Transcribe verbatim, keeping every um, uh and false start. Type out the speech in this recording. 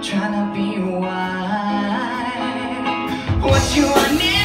tryna be wise. What you want?